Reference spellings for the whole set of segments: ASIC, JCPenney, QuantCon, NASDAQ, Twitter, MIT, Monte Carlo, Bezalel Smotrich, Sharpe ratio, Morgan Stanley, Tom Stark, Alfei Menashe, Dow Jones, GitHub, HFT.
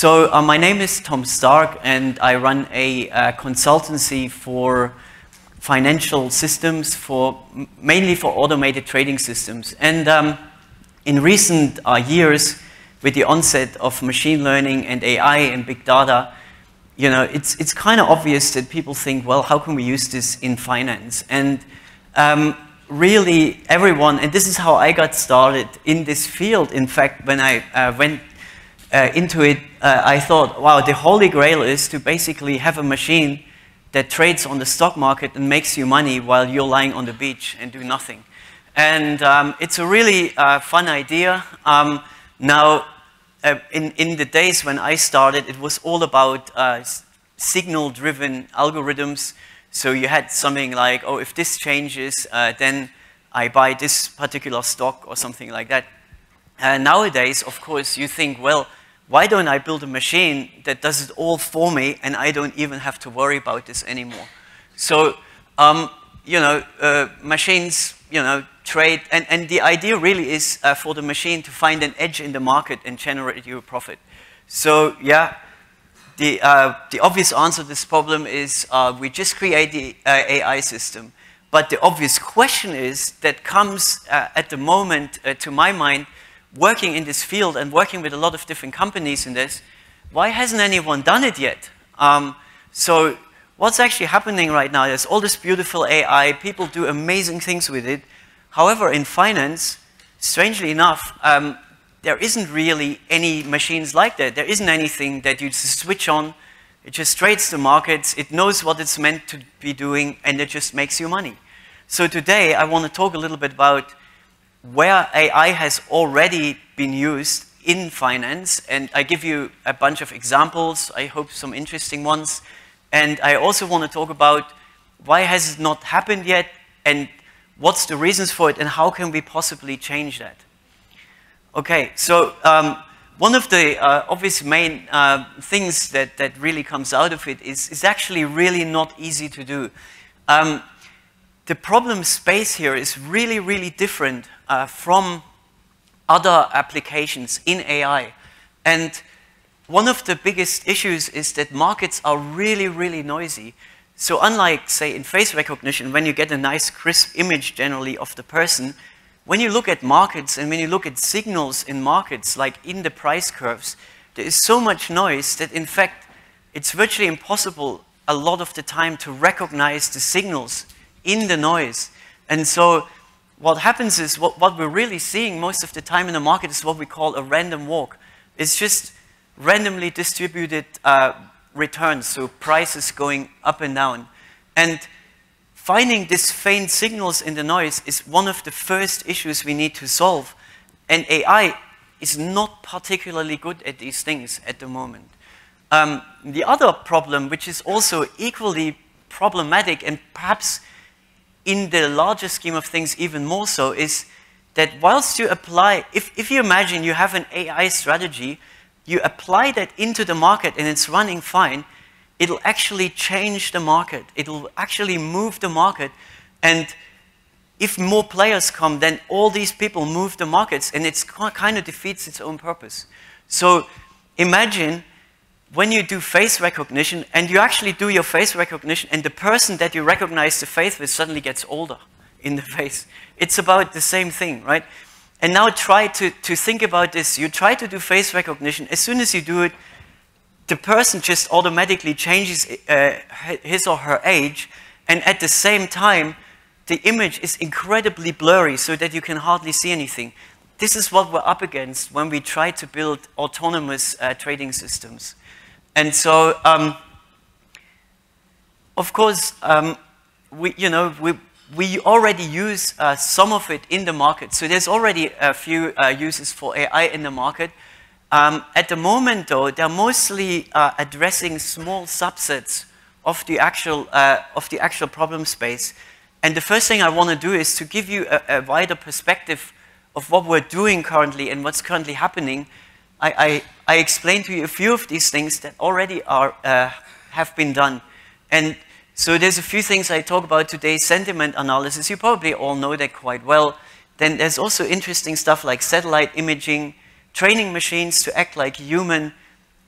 So my name is Tom Stark, and I run a consultancy for financial systems, mainly for automated trading systems. And in recent years, with the onset of machine learning and AI and big data, you know, it's kind of obvious that people think, well, how can we use this in finance? And really everyone, and this is how I got started in this field. In fact, when I went into it, I thought, wow, the holy grail is to basically have a machine that trades on the stock market and makes you money while you're lying on the beach and do nothing. And it's a really fun idea. Now, in the days when I started, it was all about signal-driven algorithms. So you had something like, oh, if this changes, then I buy this particular stock or something like that. Nowadays, of course, you think, well, why don't I build a machine that does it all for me and I don't even have to worry about this anymore? So, you know, machines, you know, trade, and the idea really is for the machine to find an edge in the market and generate you a profit. So yeah, the obvious answer to this problem is we just create the AI system. But the obvious question is that comes at the moment to my mind, working in this field and working with a lot of different companies in this, why hasn't anyone done it yet? So what's actually happening right now? There's all this beautiful AI, people do amazing things with it. However, in finance, strangely enough, there isn't really any machines like that. There isn't anything that you just switch on. It just trades the markets. It knows what it's meant to be doing, and it just makes you money. So today, I want to talk a little bit about where AI has already been used in finance. And I give you a bunch of examples, I hope some interesting ones. And I also want to talk about why has it not happened yet, and what's the reasons for it, and how can we possibly change that? Okay, so one of the obvious main things that really comes out of it is actually really not easy to do. The problem space here is really, really different from other applications in AI. And one of the biggest issues is that markets are really, really noisy. So unlike, say, in face recognition, when you get a nice crisp image generally of the person, when you look at markets and when you look at signals in markets, like in the price curves, there is so much noise that, in fact, it's virtually impossible a lot of the time to recognize the signals in the noise. And so what happens is what we're really seeing most of the time in the market is what we call a random walk. It's just randomly distributed returns, so prices going up and down. And finding these faint signals in the noise is one of the first issues we need to solve. And AI is not particularly good at these things at the moment. The other problem, which is also equally problematic and perhaps in the larger scheme of things even more so, is that whilst you apply, if you imagine you have an AI strategy, you apply that into the market and it's running fine, it'll actually change the market. It'll actually move the market. And if more players come, then all these people move the markets, and it kind of defeats its own purpose. So imagine when you do face recognition and you actually do your face recognition and the person that you recognize the face with suddenly gets older in the face. It's about the same thing, right? And now try to think about this. You try to do face recognition. As soon as you do it, the person just automatically changes his or her age. And at the same time, the image is incredibly blurry so that you can hardly see anything. This is what we're up against when we try to build autonomous trading systems. And so, of course, we already use some of it in the market. So there's already a few uses for AI in the market. At the moment, though, they're mostly addressing small subsets of the actual problem space. And the first thing I want to do is to give you a wider perspective of what we're doing currently and what's currently happening. I explained to you a few of these things that already are, have been done. And so there's a few things I talk about today. Sentiment analysis, you probably all know that quite well. Then there's also interesting stuff like satellite imaging, training machines to act like human,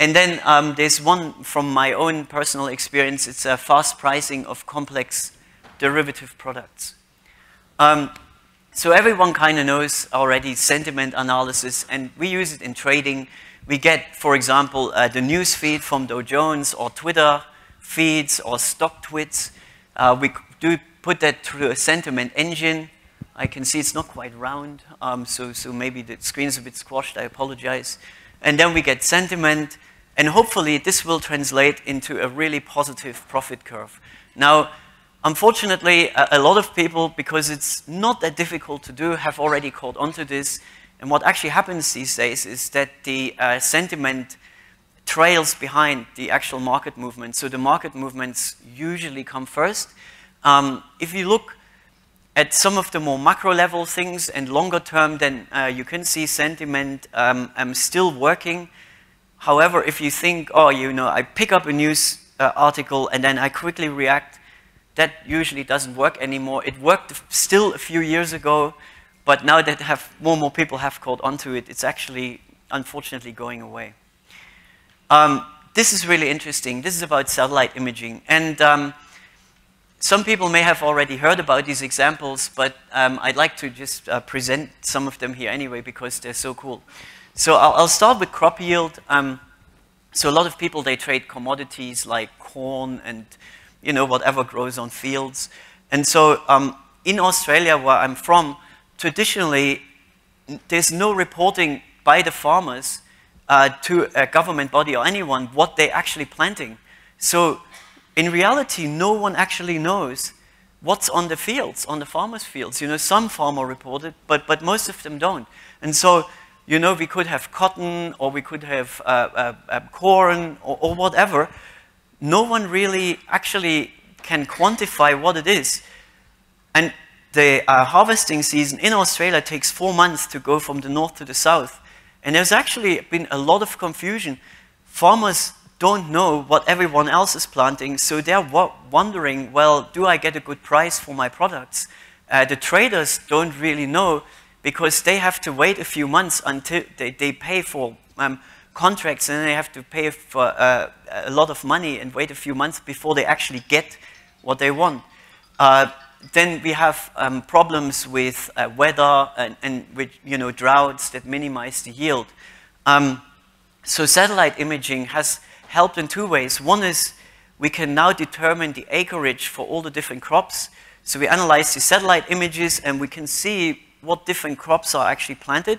And then there's one from my own personal experience. It's a fast pricing of complex derivative products. So everyone kind of knows already sentiment analysis, and we use it in trading. We get, for example, the news feed from Dow Jones or Twitter feeds or stock tweets. We do put that through a sentiment engine. I can see it's not quite round, so maybe the screen's a bit squashed, I apologize. And then we get sentiment, and hopefully this will translate into a really positive profit curve. Now, unfortunately, a lot of people, because it's not that difficult to do, have already caught onto this. And what actually happens these days is that the sentiment trails behind the actual market movement. So the market movements usually come first. If you look at some of the more macro level things and longer term, then you can see sentiment still working. However, if you think, oh, you know, I pick up a news article and then I quickly react, that usually doesn't work anymore. It worked still a few years ago, but now that more and more people have caught onto it, it's actually, unfortunately, going away. This is really interesting. This is about satellite imaging. And some people may have already heard about these examples, but I'd like to just present some of them here anyway, because they're so cool. So I'll start with crop yield. So a lot of people, they trade commodities like corn and whatever grows on fields. And so in Australia, where I'm from, traditionally, there's no reporting by the farmers to a government body or anyone what they're actually planting. So in reality, no one actually knows what's on the fields, on the farmers' fields. You know, some farmer reported, but most of them don't. And so, you know, we could have cotton, or we could have corn, or whatever. No one really actually can quantify what it is. And the harvesting season in Australia takes 4 months to go from the north to the south. And there's actually been a lot of confusion. Farmers don't know what everyone else is planting, so they're wondering, well, do I get a good price for my products? The traders don't really know, because they have to wait a few months until they pay for contracts, and they have to pay for a lot of money and wait a few months before they actually get what they want. Then we have problems with weather and with droughts that minimize the yield. So satellite imaging has helped in two ways. One is we can now determine the acreage for all the different crops. So we analyze the satellite images and we can see what different crops are actually planted.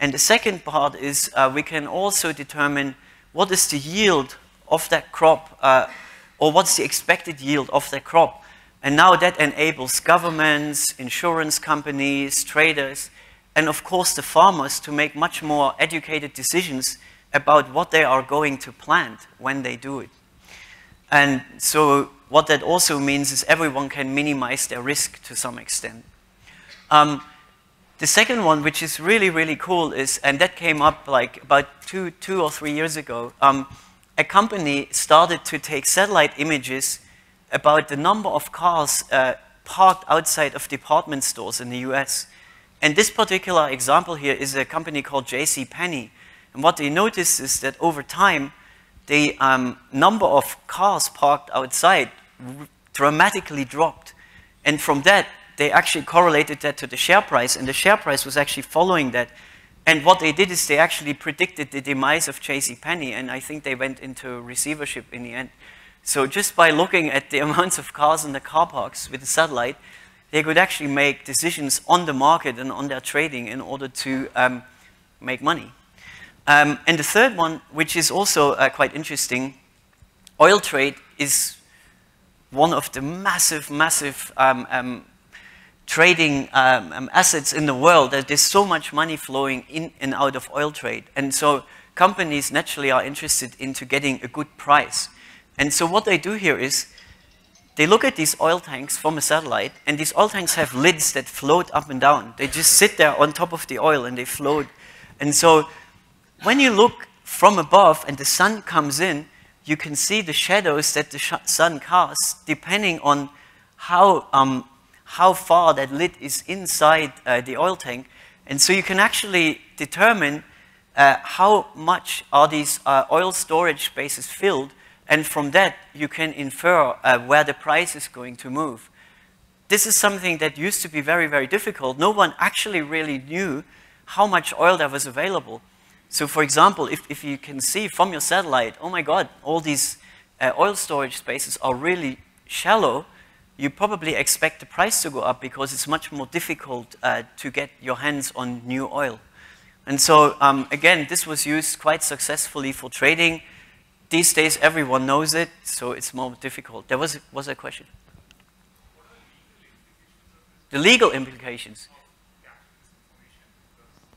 And the second part is we can also determine what is the yield of that crop, or what's the expected yield of that crop. And now that enables governments, insurance companies, traders, and of course the farmers to make much more educated decisions about what they are going to plant when they do it. And so what that also means is everyone can minimize their risk to some extent. The second one, which is really, really cool, is, and that came up like about two or three years ago, a company started to take satellite images about the number of cars parked outside of department stores in the US. And this particular example here is a company called JCPenney. And what they noticed is that over time, the number of cars parked outside dramatically dropped. And from that, they actually correlated that to the share price, and the share price was actually following that. And what they did is they actually predicted the demise of JCPenney, and I think they went into receivership in the end. So just by looking at the amounts of cars in the car parks with the satellite, they could actually make decisions on the market and on their trading in order to make money. And the third one, which is also quite interesting, oil trade is one of the massive, massive trading assets in the world. There's so much money flowing in and out of oil trade. And so companies naturally are interested into getting a good price. And so what they do here is they look at these oil tanks from a satellite, and these oil tanks have lids that float up and down. They just sit there on top of the oil and they float. And so when you look from above and the sun comes in, you can see the shadows that the sun casts depending on how far that lid is inside the oil tank. And so you can actually determine how much are these oil storage spaces filled, and from that you can infer where the price is going to move. This is something that used to be very, very difficult. No one actually really knew how much oil there was available. So for example, if you can see from your satellite, oh my God, all these oil storage spaces are really shallow, you probably expect the price to go up because it's much more difficult to get your hands on new oil. And so again, this was used quite successfully for trading. These days everyone knows it, so it's more difficult. There was a question. The legal implications.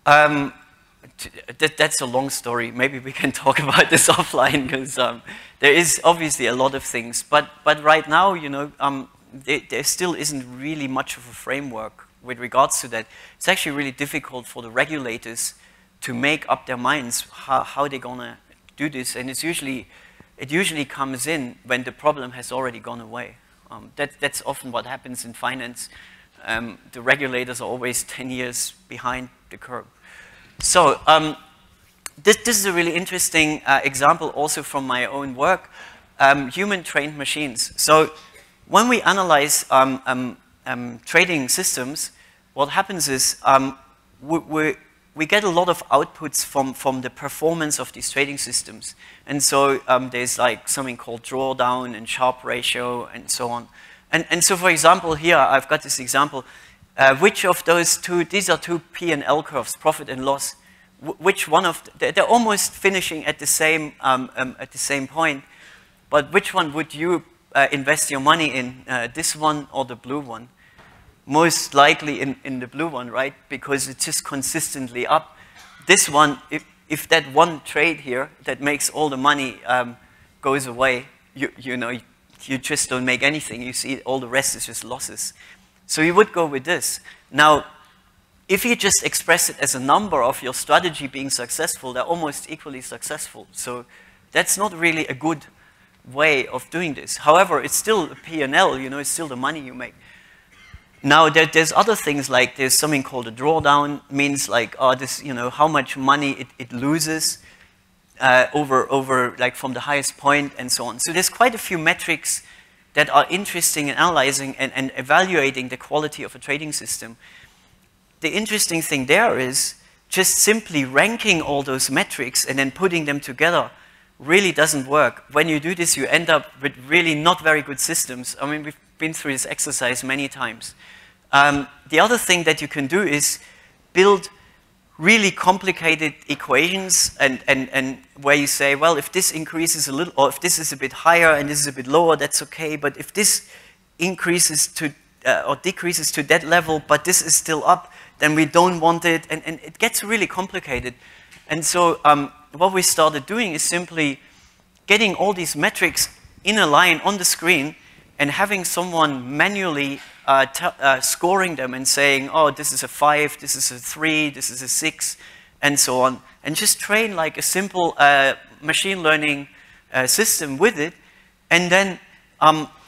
That's a long story. Maybe we can talk about this offline, because there is obviously a lot of things. But right now, you know, there still isn't really much of a framework with regards to that. It's actually really difficult for the regulators to make up their minds how they're gonna do this. And it usually comes in when the problem has already gone away. That's often what happens in finance. The regulators are always 10 years behind the curve. So this is a really interesting example also from my own work, human-trained machines. So when we analyze trading systems, what happens is we get a lot of outputs from the performance of these trading systems. And so there's like something called drawdown and Sharpe ratio and so on. And so for example, here I've got this example. Which of those two, these are two P and L curves, profit and loss, which one of, they're almost finishing at the same point, but which one would you invest your money in, this one or the blue one? Most likely in the blue one, right? Because it's just consistently up. This one, if that one trade here that makes all the money goes away, you just don't make anything. You see all the rest is just losses. So you would go with this. Now, if you just express it as a number of your strategy being successful, they're almost equally successful. So that's not really a good way of doing this. However, it's still a P&L, you know, it's still the money you make. Now, there's other things, like there's something called a drawdown, means like, this, you know, how much money it loses over like from the highest point and so on. So there's quite a few metrics that are interesting in analyzing and evaluating the quality of a trading system. The interesting thing there is just simply ranking all those metrics and then putting them together really doesn't work. When you do this, you end up with really not very good systems. I mean, we've been through this exercise many times. The other thing that you can do is build really complicated equations and where you say, well, if this increases a little, or if this is a bit higher and this is a bit lower, that's okay. But if this increases to or decreases to that level, but this is still up, then we don't want it. And it gets really complicated. And so what we started doing is simply getting all these metrics in a line on the screen and having someone manually scoring them and saying, oh, this is a 5, this is a 3, this is a 6, and so on. And just train like a simple machine learning system with it. And then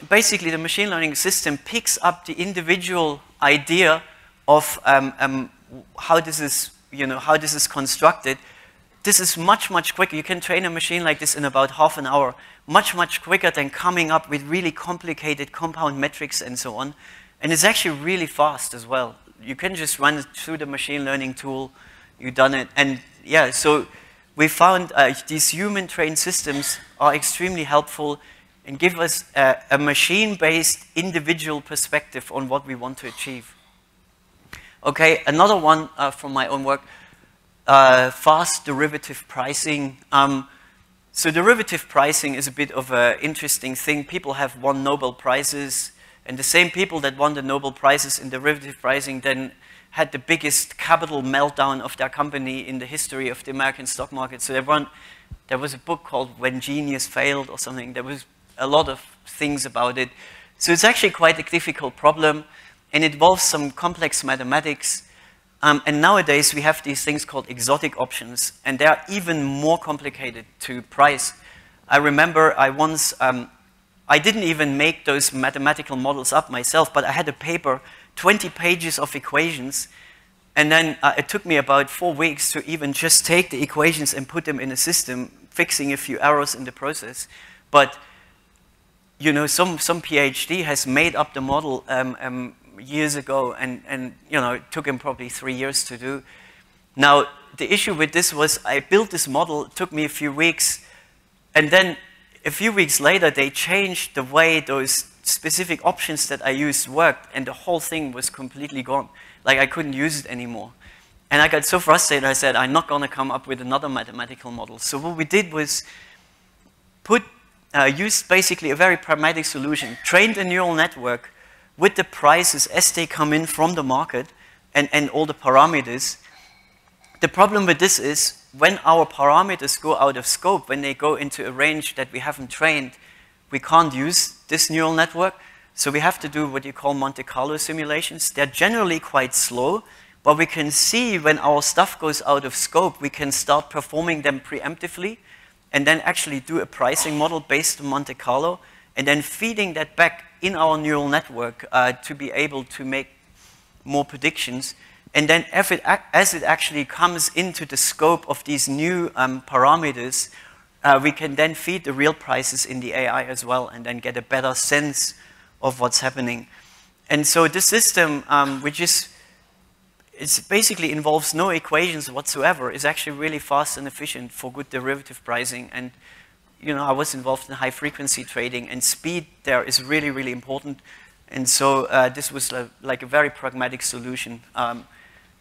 basically the machine learning system picks up the individual idea of how this is, you know, how this is constructed. This is much, much quicker. You can train a machine like this in about half an hour, much, much quicker than coming up with really complicated compound metrics and so on. And it's actually really fast as well. You can just run it through the machine learning tool, you've done it. And yeah, so we found these human-trained systems are extremely helpful and give us a machine-based individual perspective on what we want to achieve. Okay, another one from my own work. Fast derivative pricing. So derivative pricing is a bit of an interesting thing. People have won Nobel Prizes, and the same people that won the Nobel Prizes in derivative pricing then had the biggest capital meltdown of their company in the history of the American stock market. So there was a book called When Genius Failed or something. There was a lot of things about it. So it's actually quite a difficult problem, and it involves some complex mathematics. And nowadays, we have these things called exotic options, and they are even more complicated to price. I remember I once, I didn't even make those mathematical models up myself, but I had a paper, 20 pages of equations, And then it took me about 4 weeks to even just take the equations and put them in a system, fixing a few errors in the process. But you know, some PhD has made up the model years ago, and you know, it took him probably 3 years to do. Now, the issue with this was I built this model, it took me a few weeks, and then a few weeks later they changed the way those specific options that I used worked, and the whole thing was completely gone. Like, I couldn't use it anymore. And I got so frustrated, I said, I'm not going to come up with another mathematical model. So what we did was used basically a very pragmatic solution, trained a neural network with the prices as they come in from the market and all the parameters. The problem with this is when our parameters go out of scope, when they go into a range that we haven't trained, we can't use this neural network. So we have to do what you call Monte Carlo simulations. They're generally quite slow, but we can see when our stuff goes out of scope, we can start performing them preemptively and then actually do a pricing model based on Monte Carlo and then feeding that back in our neural network to be able to make more predictions. And then as it actually comes into the scope of these new parameters, we can then feed the real prices in the AI as well and then get a better sense of what's happening. And so this system, which is basically involves no equations whatsoever, is actually really fast and efficient for good derivative pricing. And you know, I was involved in high frequency trading, and speed there is really, really important. And so this was like a very pragmatic solution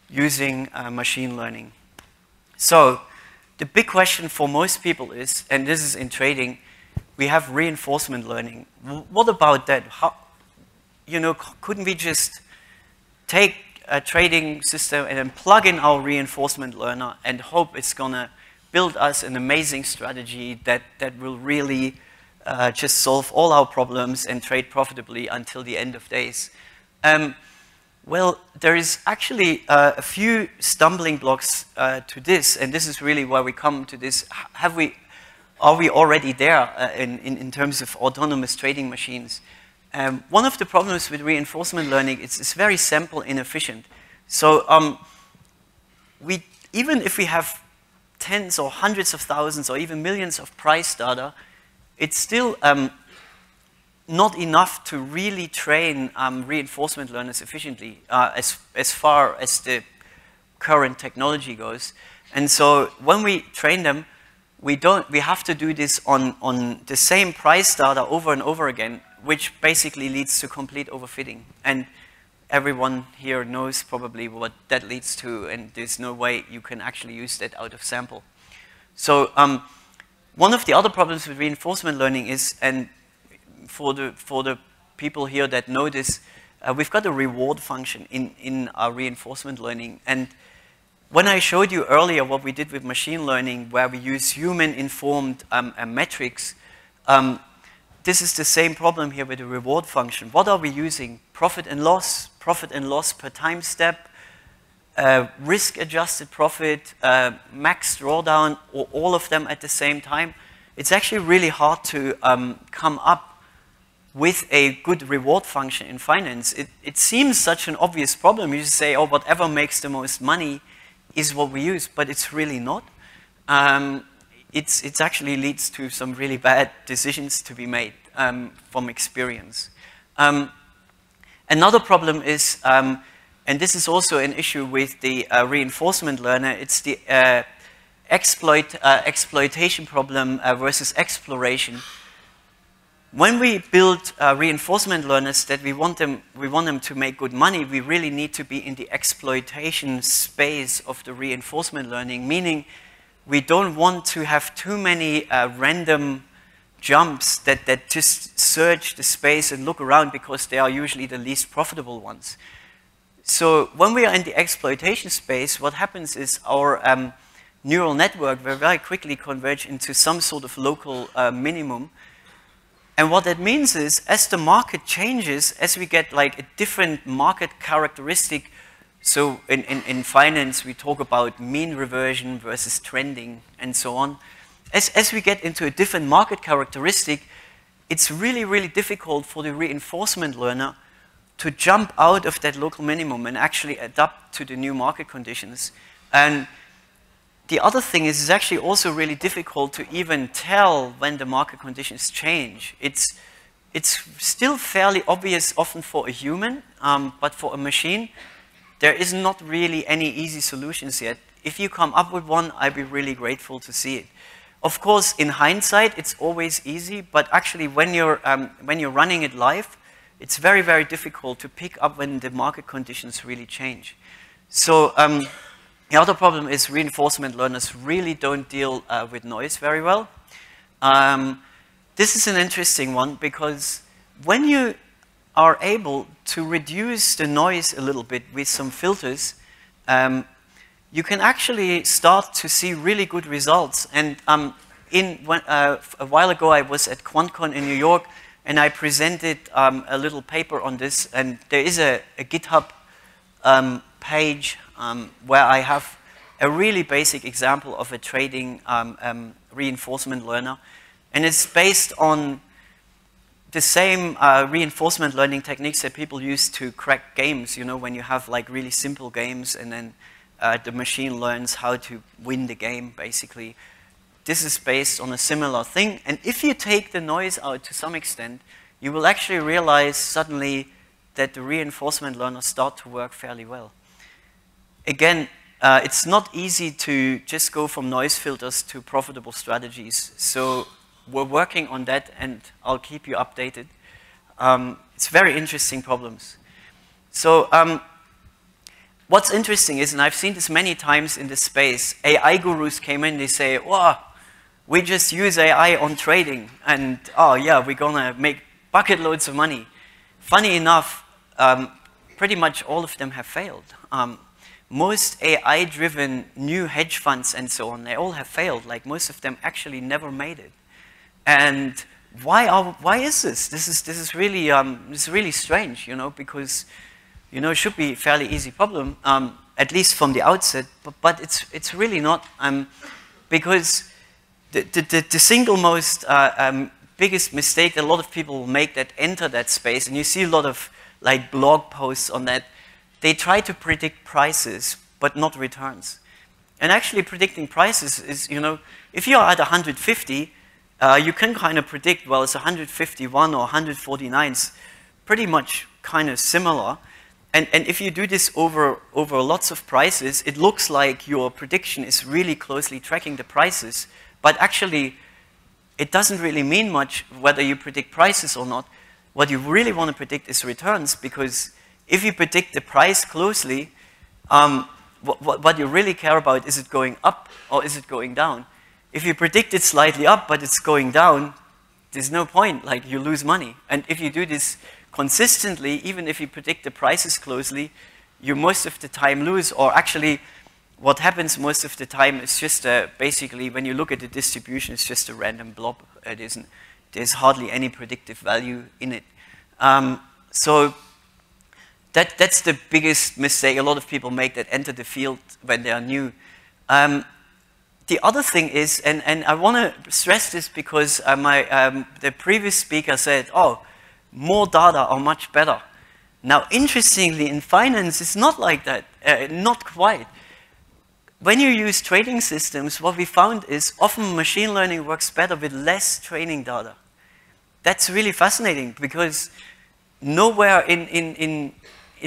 using machine learning. So the big question for most people is, and this is in trading, we have reinforcement learning. What about that? How, you know, couldn't we just take a trading system and then plug in our reinforcement learner and hope it's gonna build us an amazing strategy that will really just solve all our problems and trade profitably until the end of days? Well, there is actually a few stumbling blocks to this, and this is really where we come to this. Are we already there in terms of autonomous trading machines? One of the problems with reinforcement learning is it's very sample inefficient. So even if we have tens or hundreds of thousands or even millions of price data, it's still not enough to really train reinforcement learners efficiently as far as the current technology goes. And so when we train them, we have to do this on the same price data over and over again, which basically leads to complete overfitting. And everyone here knows probably what that leads to, and there's no way you can actually use that out of sample. So one of the other problems with reinforcement learning is, and for the people here that know this, we've got a reward function in our reinforcement learning. And when I showed you earlier what we did with machine learning, where we use human-informed metrics, this is the same problem here with the reward function. What are we using? Profit and loss per time step, risk-adjusted profit, max drawdown, or all of them at the same time. It's actually really hard to come up with a good reward function in finance. It seems such an obvious problem. You just say, oh, whatever makes the most money is what we use, but it's really not. It's actually leads to some really bad decisions to be made from experience. Another problem is, and this is also an issue with the reinforcement learner, it's the exploitation problem versus exploration. When we build reinforcement learners that we want them to make good money, we really need to be in the exploitation space of the reinforcement learning, meaning we don't want to have too many random jumps that just search the space and look around, because they are usually the least profitable ones. So when we are in the exploitation space, what happens is our neural network will very quickly converge into some sort of local minimum. And what that means is, as the market changes, as we get like a different market characteristic, so in finance we talk about mean reversion versus trending and so on. As we get into a different market characteristic, it's really, really difficult for the reinforcement learner to jump out of that local minimum and actually adapt to the new market conditions. And the other thing is it's actually also really difficult to even tell when the market conditions change. It's still fairly obvious often for a human, but for a machine, there is not really any easy solutions yet. If you come up with one, I'd be really grateful to see it. Of course, in hindsight, it's always easy, but actually when you're running it live, it's very, very difficult to pick up when the market conditions really change. So the other problem is reinforcement learners really don't deal with noise very well. This is an interesting one because when you are able to reduce the noise a little bit with some filters, you can actually start to see really good results. And a while ago, I was at QuantCon in New York, and I presented a little paper on this. And there is a GitHub page where I have a really basic example of a trading reinforcement learner. And it's based on the same reinforcement learning techniques that people use to crack games, you know, when you have like really simple games and then the machine learns how to win the game, basically. This is based on a similar thing. And if you take the noise out to some extent, you will actually realize suddenly that the reinforcement learners start to work fairly well. Again, it's not easy to just go from noise filters to profitable strategies. So we're working on that, and I'll keep you updated. It's very interesting problems. So what's interesting is, and I've seen this many times in this space, AI gurus came in, they say, wow, we just use AI on trading, and oh yeah, we're gonna make bucket loads of money. Funny enough, pretty much all of them have failed. Most AI-driven new hedge funds and so on, they all have failed. Like most of them actually never made it. And why is this? This is really it's really strange, you know, because you know it should be a fairly easy problem, at least from the outset. But it's really not, because the single most biggest mistake that a lot of people make that enter that space, and you see a lot of like blog posts on that. They try to predict prices but not returns. And actually, predicting prices is, you know, if you are at 150. You can kind of predict, well, it's 151 or 149, it's pretty much kind of similar. And if you do this over lots of prices, it looks like your prediction is really closely tracking the prices, but actually it doesn't really mean much whether you predict prices or not. What you really want to predict is returns, because if you predict the price closely, what you really care about, is it going up or is it going down? If you predict it slightly up, but it's going down, there's no point, like you lose money. And if you do this consistently, even if you predict the prices closely, you most of the time lose, or actually what happens most of the time is just basically when you look at the distribution, it's just a random blob. It isn't, there's hardly any predictive value in it. So that's the biggest mistake a lot of people make that enter the field when they are new. The other thing is, and I want to stress this because the previous speaker said, oh, more data are much better. Now, interestingly, in finance, it's not like that, not quite. When you use trading systems, what we found is often machine learning works better with less training data. That's really fascinating because nowhere in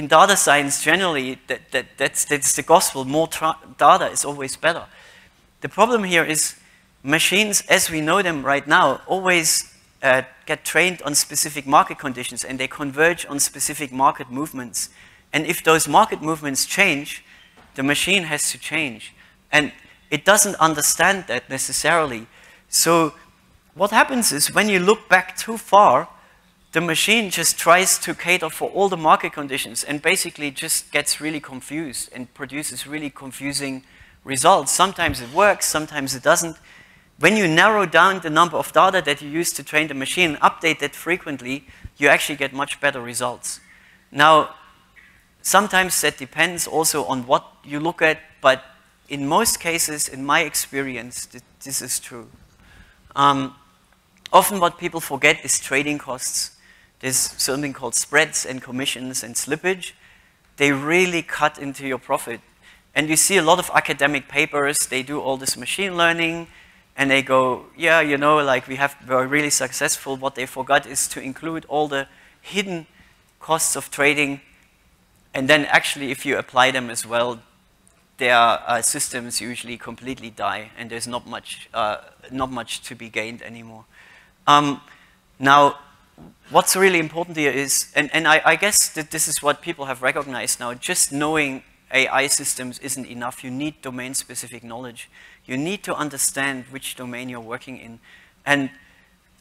data science generally, that's the gospel, more data is always better. The problem here is machines, as we know them right now, always get trained on specific market conditions, and they converge on specific market movements. And if those market movements change, the machine has to change. And it doesn't understand that necessarily. So what happens is when you look back too far, the machine just tries to cater for all the market conditions and basically just gets really confused and produces really confusing results. Sometimes it works, sometimes it doesn't. When you narrow down the number of data that you use to train the machine and update that frequently, you actually get much better results. Now, sometimes that depends also on what you look at, but in most cases, in my experience, this is true. Often what people forget is trading costs. There's something called spreads and commissions and slippage. They really cut into your profit. And you see a lot of academic papers, they do all this machine learning, and they go, yeah, you know, like we're really successful. What they forgot is to include all the hidden costs of trading. And then actually, if you apply them as well, their systems usually completely die, and there's not much, to be gained anymore. Now, what's really important here is, and I guess that this is what people have recognized now, just knowing AI systems isn't enough. You need domain-specific knowledge. You need to understand which domain you're working in. And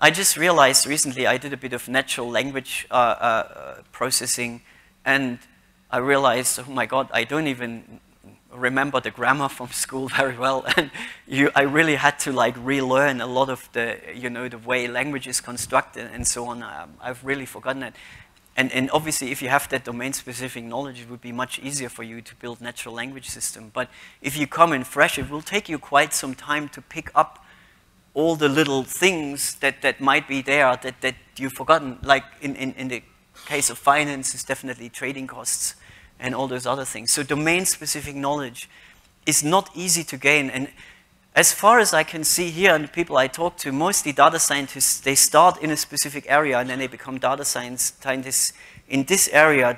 I just realized recently I did a bit of natural language processing, and I realized, oh my God, I don't even remember the grammar from school very well. And I really had to like relearn a lot of the, you know, the way language is constructed and so on. I've really forgotten it. And obviously, if you have that domain-specific knowledge, it would be much easier for you to build natural language system. But if you come in fresh, it will take you quite some time to pick up all the little things that might be there that you've forgotten. Like in the case of finance, it's definitely trading costs and all those other things. So domain-specific knowledge is not easy to gain. And as far as I can see here, and the people I talk to, mostly data scientists, they start in a specific area and then they become data scientists in this area.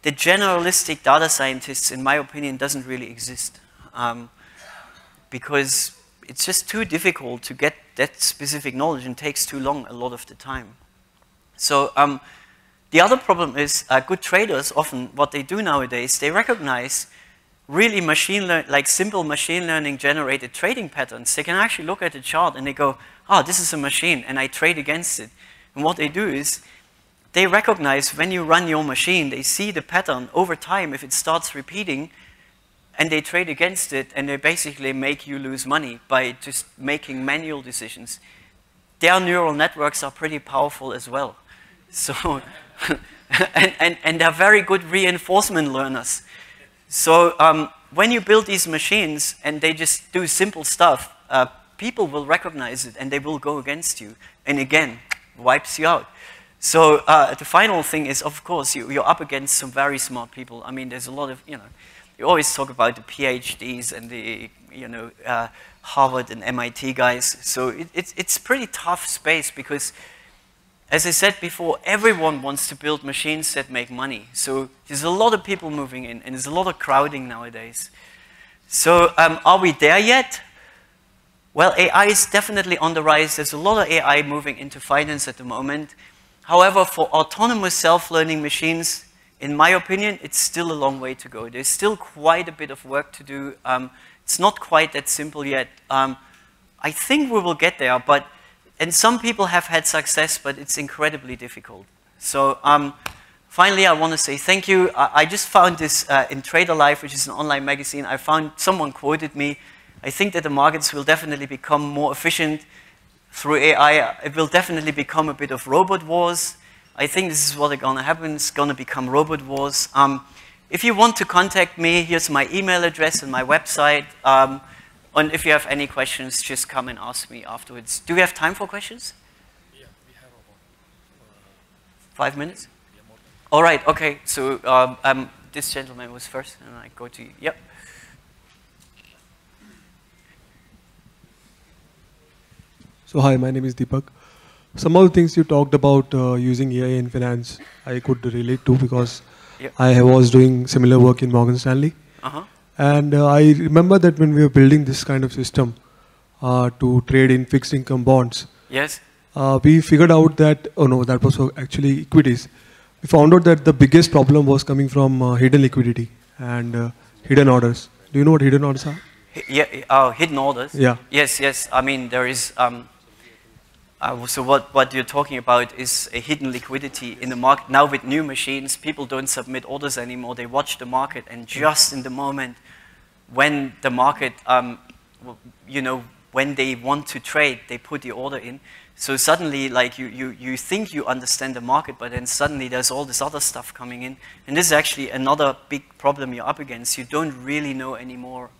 The generalistic data scientists, in my opinion, doesn't really exist because it's just too difficult to get that specific knowledge and takes too long a lot of the time. So the other problem is good traders often, what they do nowadays, they recognize really simple machine learning generated trading patterns. They can actually look at the chart and they go, oh, this is a machine and I trade against it. And what they do is they recognize when you run your machine, they see the pattern over time if it starts repeating and they trade against it and they basically make you lose money by just making manual decisions. Their neural networks are pretty powerful as well. So, and they're very good reinforcement learners. So when you build these machines and they just do simple stuff, people will recognize it and they will go against you. And again, wipes you out. So the final thing is, of course, you're up against some very smart people. I mean, there's a lot of, you know, you always talk about the PhDs and the, you know, Harvard and MIT guys. So it's pretty tough space because, as I said before, everyone wants to build machines that make money. So there's a lot of people moving in, and there's a lot of crowding nowadays. So are we there yet? Well, AI is definitely on the rise. There's a lot of AI moving into finance at the moment. However, for autonomous self-learning machines, in my opinion, it's still a long way to go. There's still quite a bit of work to do. It's not quite that simple yet. I think we will get there, but and some people have had success, but it's incredibly difficult. So finally, I want to say thank you. I just found this in Trader Life, which is an online magazine. I found someone quoted me. I think that the markets will definitely become more efficient through AI. It will definitely become a bit of robot wars. I think this is what's going to happen. It's going to become robot wars. If you want to contact me, here's my email address and my website. And if you have any questions, just come and ask me afterwards. Do we have time for questions? Yeah, we have about 5 minutes? Yeah, more. All right, okay. So this gentleman was first, and I go to you. Yep. So hi, my name is Deepak. Some of the things you talked about using AI in finance, I could relate to because yep. I was doing similar work in Morgan Stanley. Uh-huh. And I remember that when we were building this kind of system to trade in fixed income bonds, yes, we figured out that, oh no, that was actually equities. We found out that the biggest problem was coming from hidden liquidity and hidden orders. Do you know what hidden orders are? Hidden orders? Yeah. Yes, yes. I mean, there is, so what you're talking about is a hidden liquidity in the market. Now with new machines, people don't submit orders anymore. They watch the market, and just in the moment when the market, you know, when they want to trade, they put the order in. So suddenly, like you think you understand the market, but then suddenly there's all this other stuff coming in. And this is actually another big problem you're up against. You don't really know anymore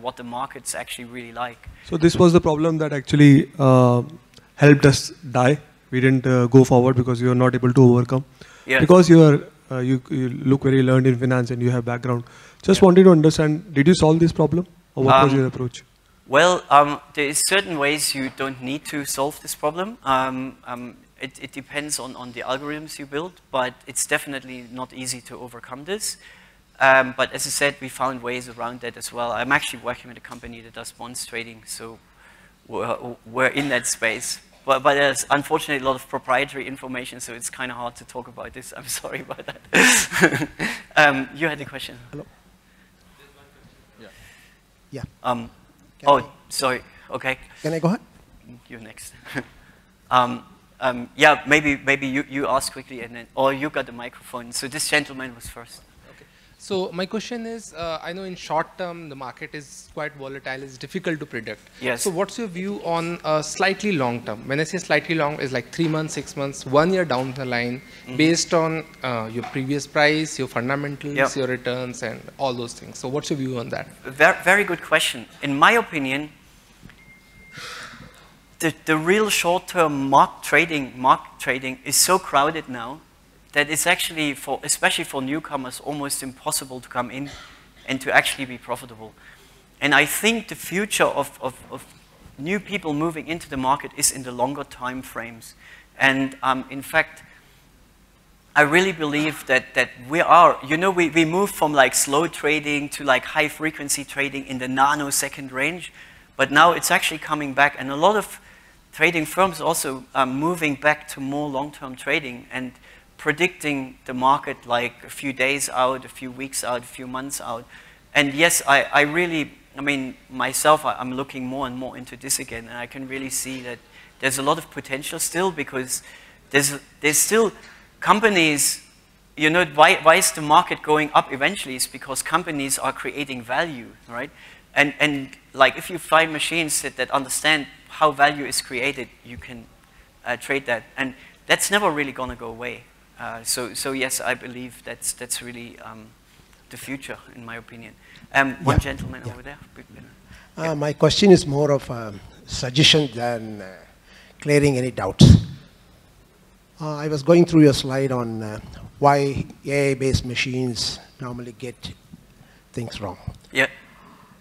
what the market's actually really like. So this was the problem that actually helped us die we didn't go forward because you are not able to overcome. Yeah. Because you are you look very learned in finance and you have background. Just wanted to understand, did you solve this problem, or what was your approach? Well, there is certain ways you don't need to solve this problem. It depends on the algorithms you build, but it's definitely not easy to overcome this. But as I said, we found ways around that as well. I'm actually working with a company that does bonds trading, so we're in that space. But there's unfortunately a lot of proprietary information, so it's kind of hard to talk about this. I'm sorry about that. You had a question. Hello. Yeah. Sorry. Okay. Can I go ahead? You're next. Yeah, maybe you ask quickly, and then, or you got the microphone. So this gentleman was first. Okay. So my question is, I know in short term the market is quite volatile. It's difficult to predict. Yes. So what's your view on slightly long term? When I say slightly long, it's like 3 months, 6 months, 1 year down the line, based on your previous price, your fundamentals, your returns, and all those things. So what's your view on that? Very good question. In my opinion, the real short-term mark trading is so crowded now that it's actually, especially for newcomers, almost impossible to come in and to actually be profitable. And I think the future of new people moving into the market is in the longer time frames. And in fact, I really believe that we are, you know, we moved from like slow trading to like high-frequency trading in the nanosecond range, but now it's actually coming back, and a lot of trading firms also are moving back to more long-term trading and predicting the market like a few days out, a few weeks out, a few months out. And yes, I really, I mean, myself, I'm looking more and more into this again, and I can really see that there's a lot of potential still, because there's still companies, you know, why is the market going up eventually? It's because companies are creating value, right? And like if you find machines that understand how value is created, you can trade that. And that's never really going to go away. So yes, I believe that's really the future, in my opinion. One gentleman over there. My question is more of a suggestion than clearing any doubts. I was going through your slide on why AI-based machines normally get things wrong. Yeah.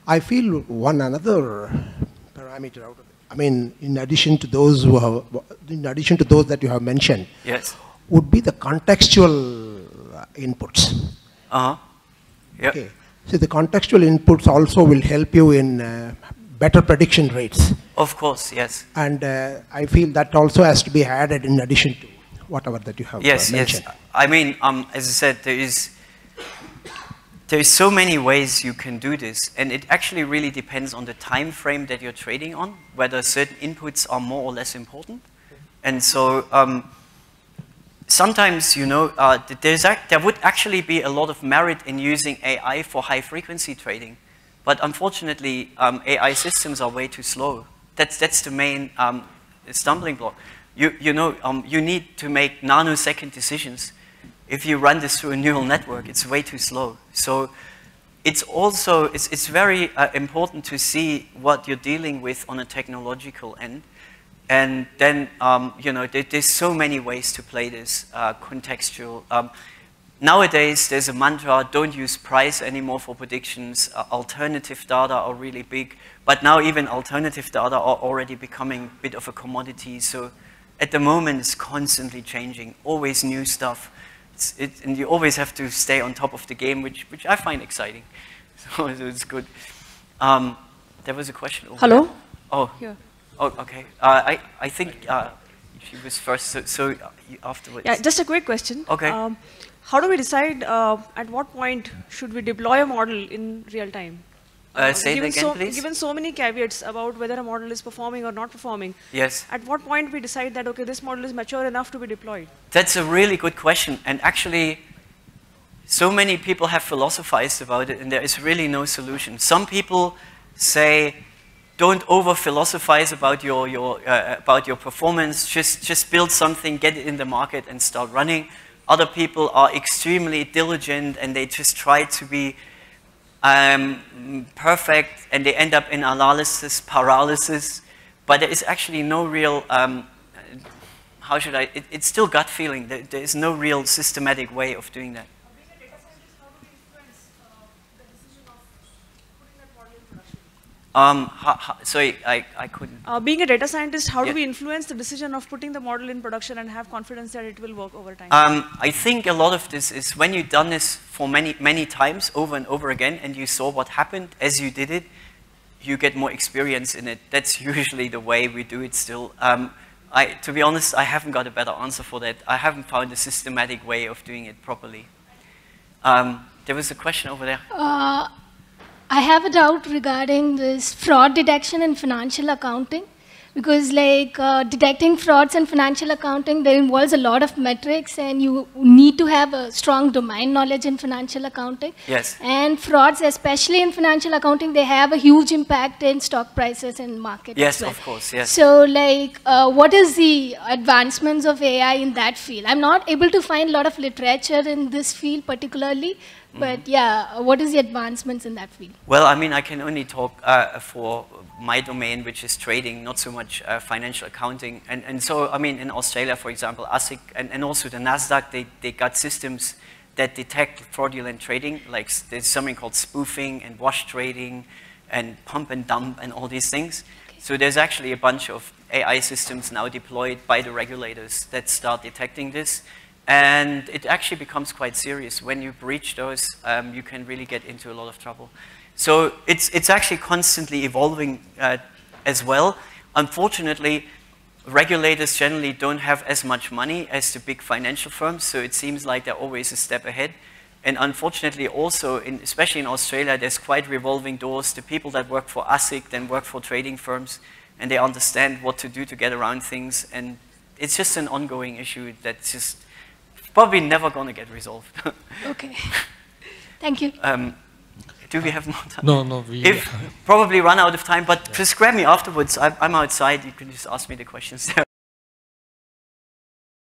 I feel one another parameter out of it. I mean, in addition to those that you have mentioned, would be the contextual inputs. Okay. So the contextual inputs also will help you in better prediction rates. Of course, yes. And I feel that also has to be added in addition to whatever that you have mentioned. Yes. I mean, as I said, there's so many ways you can do this, and it actually really depends on the time frame that you're trading on, whether certain inputs are more or less important. And so sometimes, you know, there would actually be a lot of merit in using AI for high-frequency trading, but unfortunately, AI systems are way too slow. That's the main stumbling block. You know, you need to make nanosecond decisions. If you run this through a neural network, it's way too slow. So it's also, it's very important to see what you're dealing with on a technological end. And then, you know, there's so many ways to play this contextual. Nowadays, there's a mantra, don't use price anymore for predictions. Alternative data are really big. But now even alternative data are already becoming a bit of a commodity. So at the moment, it's constantly changing, always new stuff. And you always have to stay on top of the game, which I find exciting. So it's good. There was a question over there. Oh. Yeah. Oh, okay. I think she was first, so afterwards. Yeah, just a quick question. Okay. How do we decide at what point should we deploy a model in real time? Say it again, please. Given so many caveats about whether a model is performing or not performing, at what point we decide that, okay, this model is mature enough to be deployed? That's a really good question. And actually, so many people have philosophized about it, and there is really no solution. Some people say, don't over-philosophize about your performance. Just build something, get it in the market, and start running. Other people are extremely diligent, and they just try to be perfect, and they end up in analysis paralysis. But there is actually no real how should I, it's still gut feeling. There is no real systematic way of doing that. Sorry, I couldn't. Being a data scientist, how do we influence the decision of putting the model in production and have confidence that it will work over time? I think a lot of this is when you've done this for many times, over and over again, and you saw what happened as you did it, you get more experience in it. That's usually the way we do it still. To be honest, I haven't got a better answer for that. I haven't found a systematic way of doing it properly. There was a question over there. I have a doubt regarding this fraud detection and financial accounting, because like detecting frauds and financial accounting, that involves a lot of metrics, and you need to have a strong domain knowledge in financial accounting. Yes. And frauds, especially in financial accounting, they have a huge impact in stock prices and markets. Yes, well, of course, yes. So like, what is the advancements of AI in that field? I'm not able to find a lot of literature in this field particularly. But yeah, what is the advancements in that field? Well, I mean, I can only talk for my domain, which is trading, not so much financial accounting. And so, I mean, in Australia, for example, ASIC and also the NASDAQ, they got systems that detect fraudulent trading. Like there's something called spoofing and wash trading and pump and dump and all these things. Okay. So there's actually a bunch of AI systems now deployed by the regulators that start detecting this. And it actually becomes quite serious. When you breach those, you can really get into a lot of trouble. So it's actually constantly evolving as well. Unfortunately, regulators generally don't have as much money as the big financial firms, so it seems like they're always a step ahead. And unfortunately also, especially in Australia, there's quite revolving doors. The people that work for ASIC then work for trading firms, and they understand what to do to get around things. And it's just an ongoing issue that's just probably never going to get resolved. Okay. Thank you. Do we have more time? No, we probably run out of time, but just grab me afterwards. I'm outside. You can just ask me the questions there.